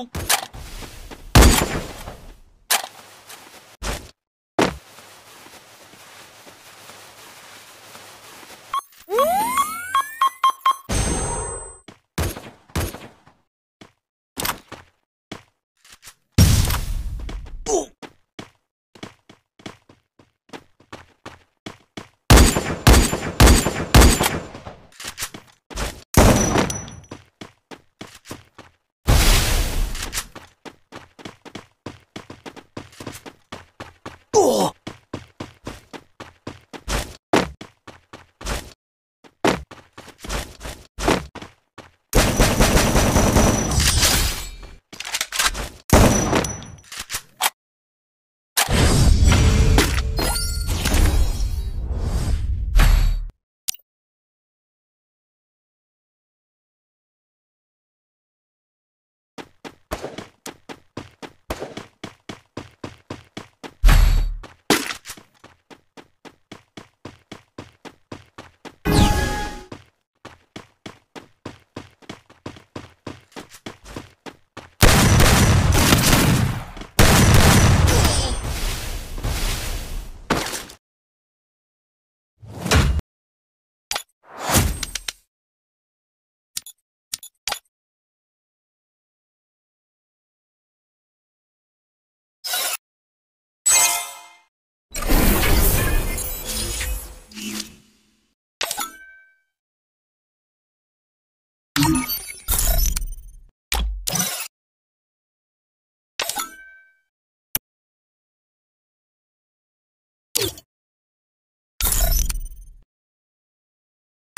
Oh!